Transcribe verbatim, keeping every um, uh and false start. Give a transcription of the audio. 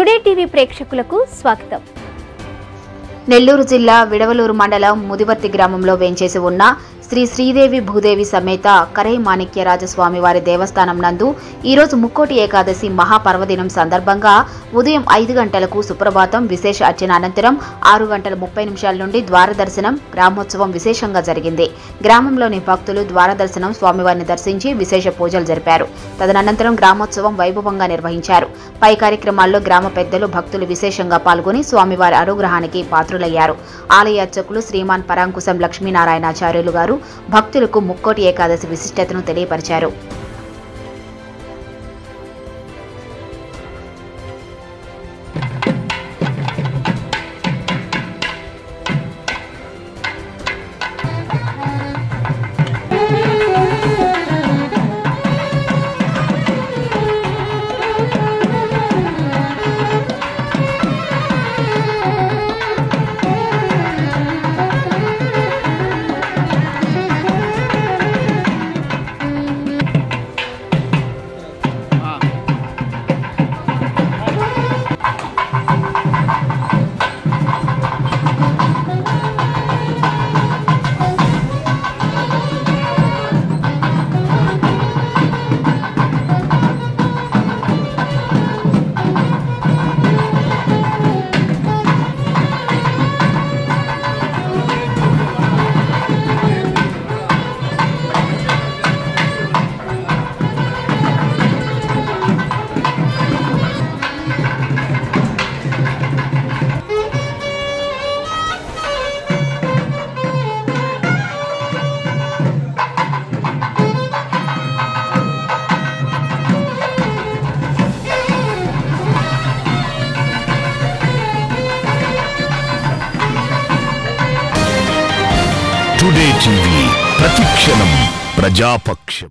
Today TV ప్రేక్షకులకు స్వాగతం. నెల్లూరు జిల్లా విడవలూరు మండలం ముదివర్తి గ్రామంలో వేంచేసి ఉన్న శ్రీ శ్రీదేవి భూదేవి సమేత కరై మాణిక్య రాజస్వామి వారి దేవస్థానం నందు ఈరోజు ముక్కోటి ఏకాదశి మహాపర్వదినం సందర్భంగా ఉదయం ఐదు గంటలకు సుప్రభాతం విశేష అర్చన అనంతరం ఆరు గంటల ముప్పై నిమిషాల నుండి ద్వారదర్శనం గ్రామోత్సవం విశేషంగా జరిగింది. గ్రామంలోని భక్తులు ద్వారదర్శనం స్వామివారిని దర్శించి విశేష పూజలు జరిపారు. తదనంతరం గ్రామోత్సవం వైభవంగా నిర్వహించారు. పై కార్యక్రమాల్లో గ్రామ పెద్దలు భక్తులు విశేషంగా పాల్గొని స్వామివారి అనుగ్రహానికి పాత్రులయ్యారు. ఆలయ అర్చకులు శ్రీమాన్ పరాంకుశం లక్ష్మీనారాయణాచార్యులు గారు భక్తులకు ముక్కోటి ఏకాదశి విశిష్టతను తెలియపరిచారు. టుడే టీవీ ప్రతిక్షణం ప్రజాపక్షం.